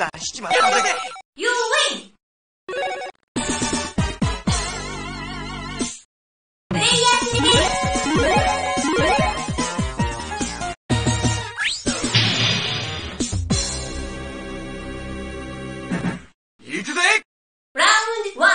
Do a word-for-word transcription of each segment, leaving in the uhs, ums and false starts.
나 아시지만 You win! 이즈덱! 라운드 원!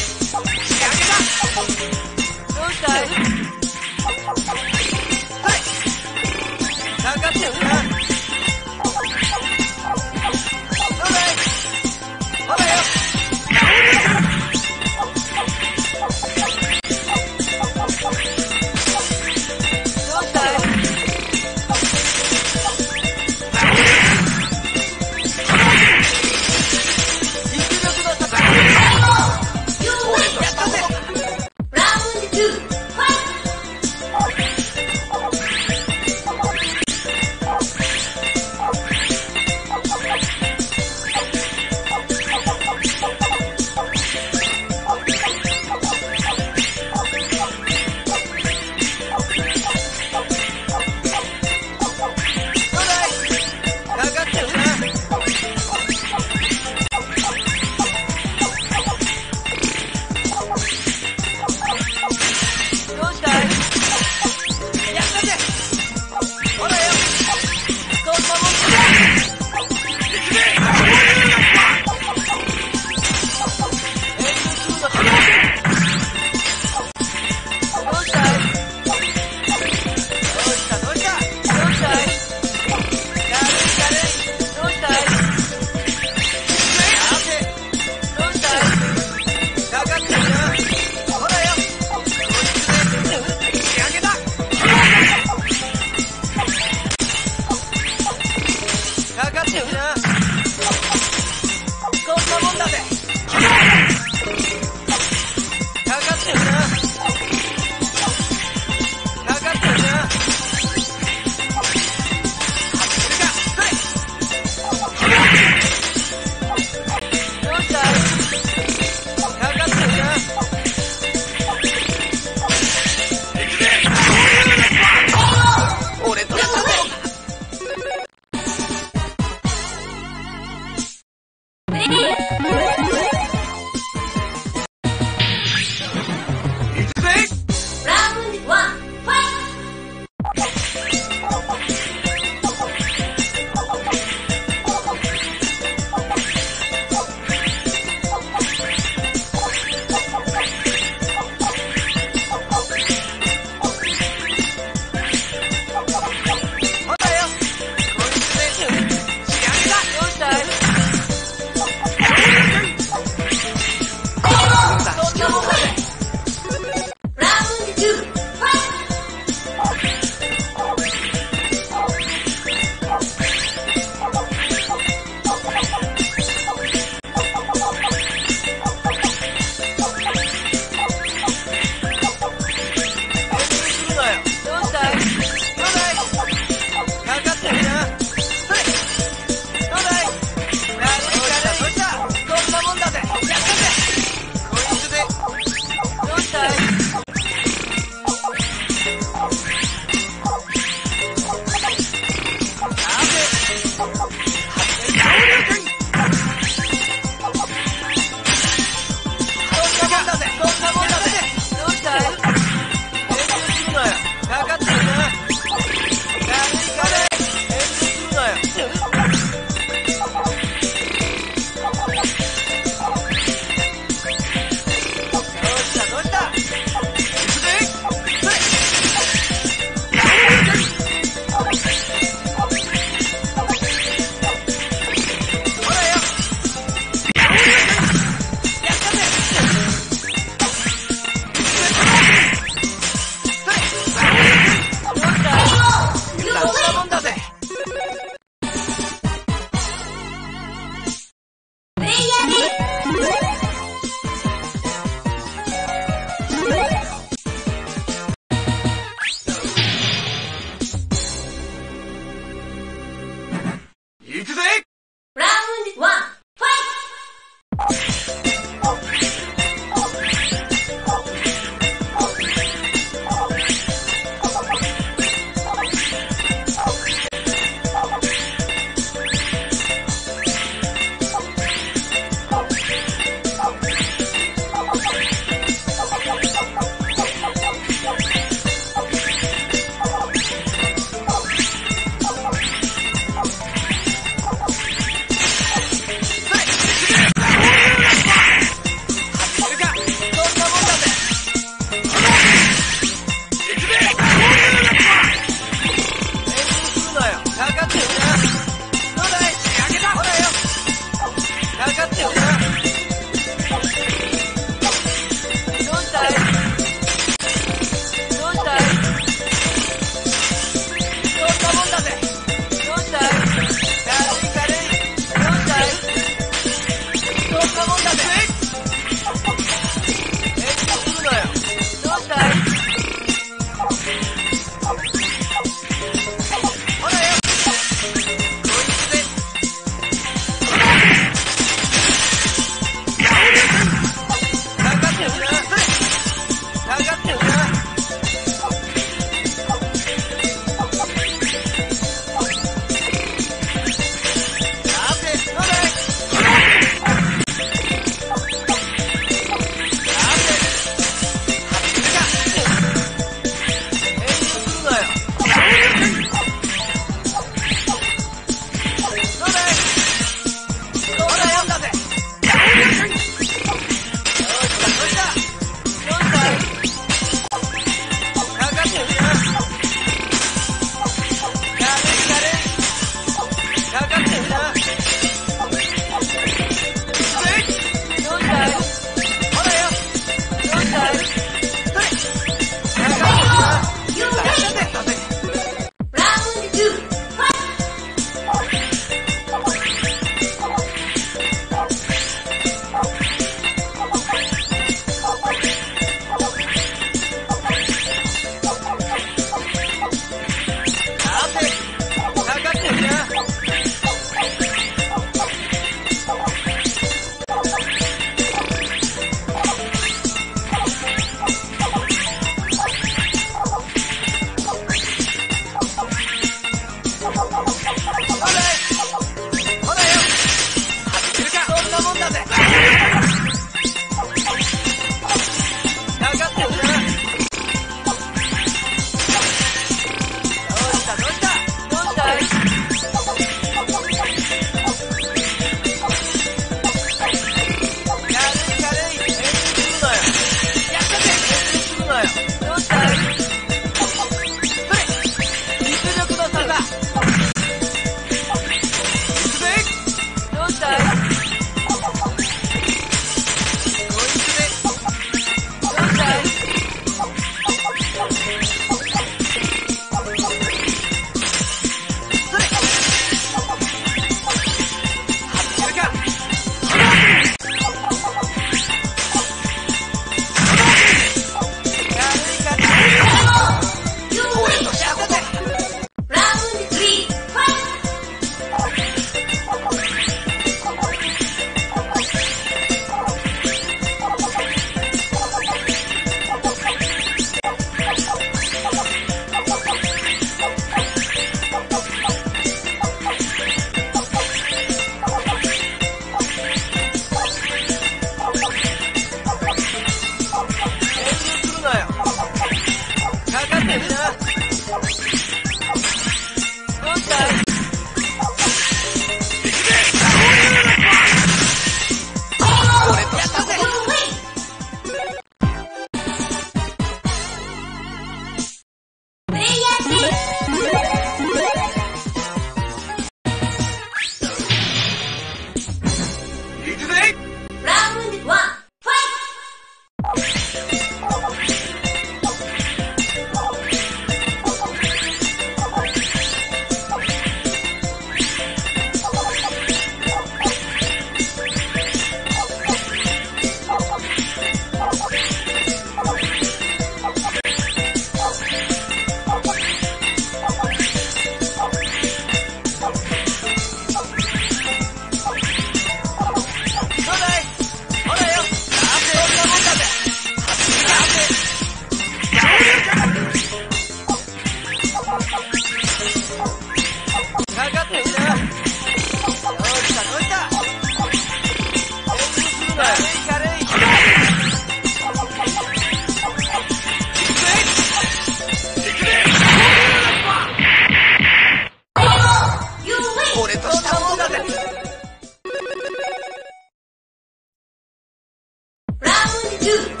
We'll be right back.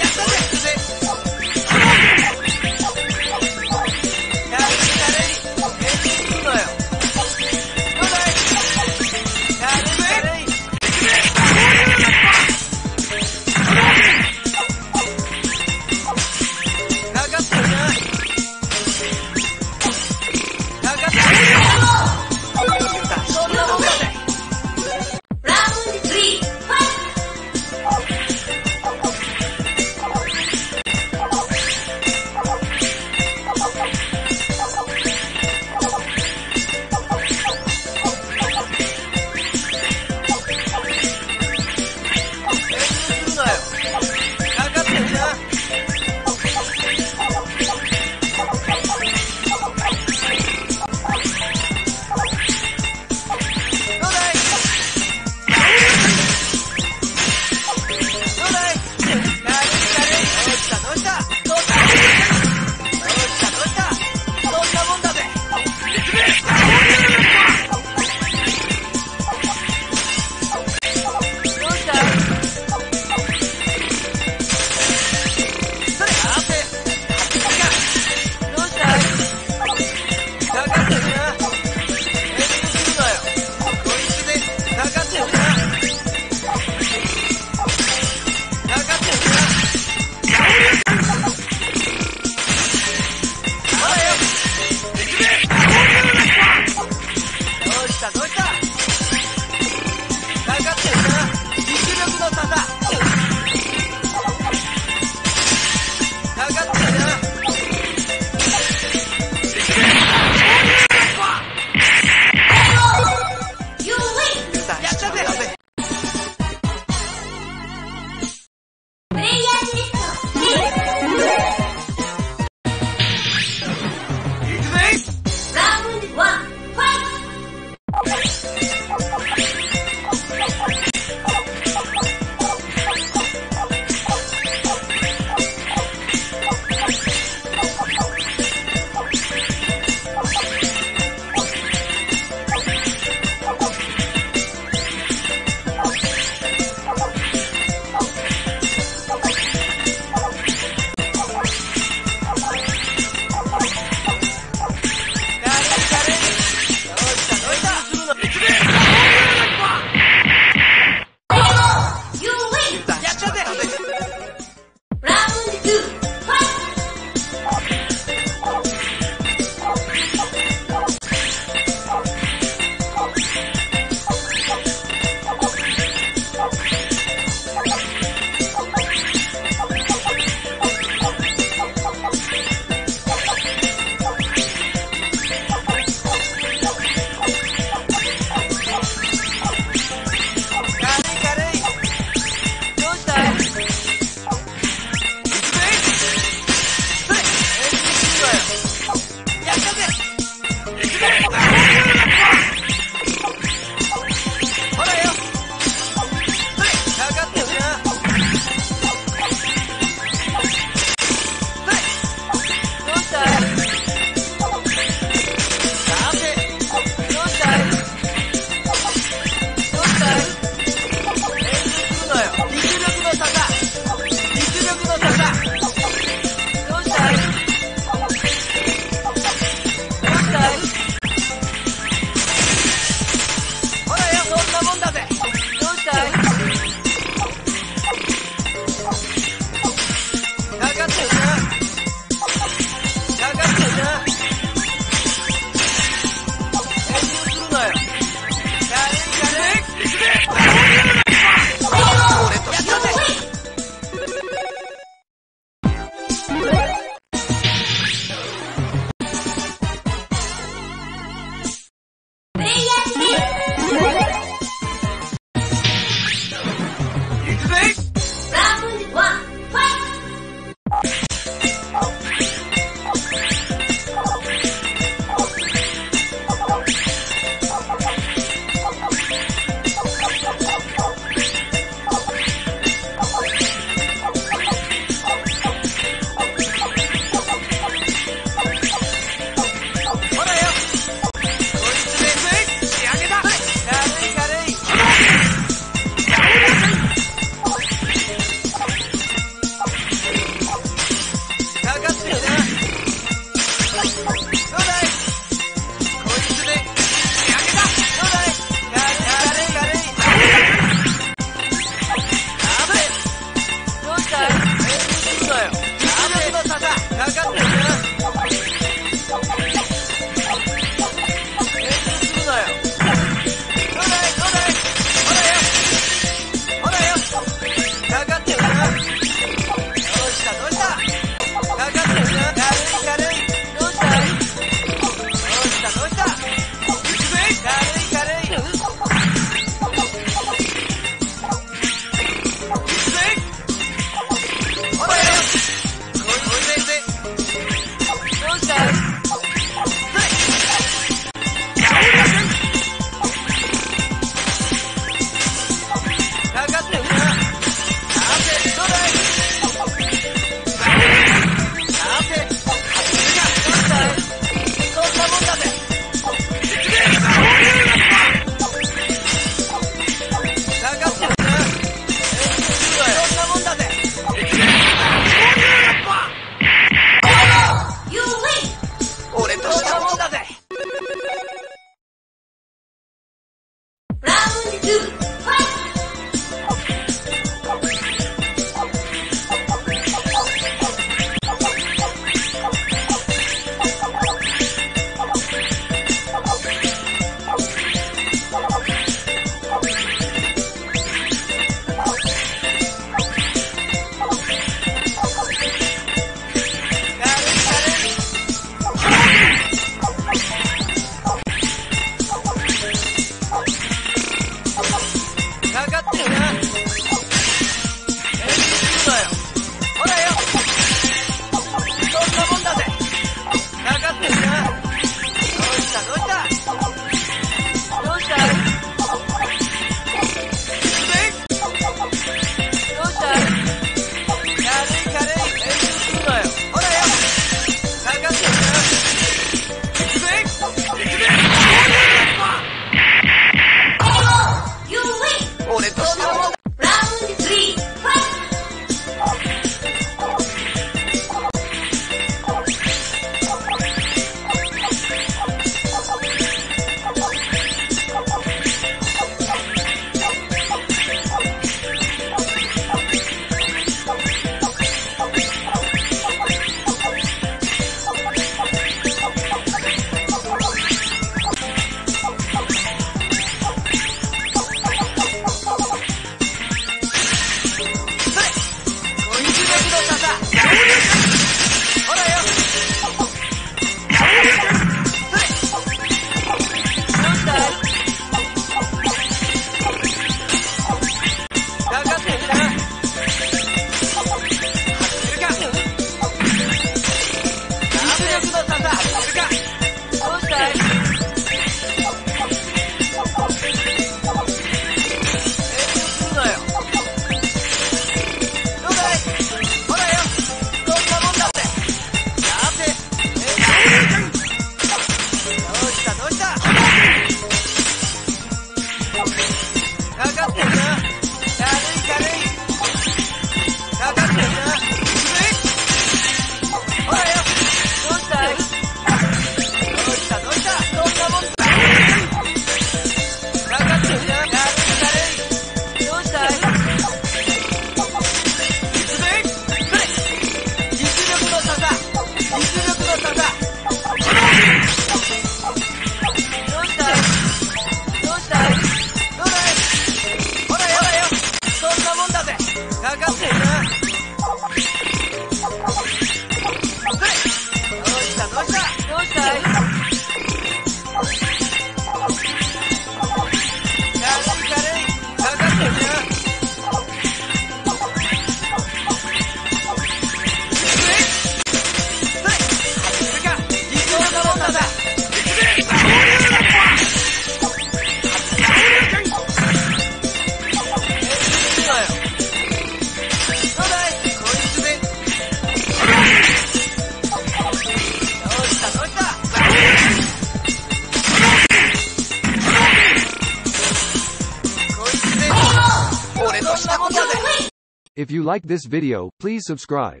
If you like this video, please subscribe.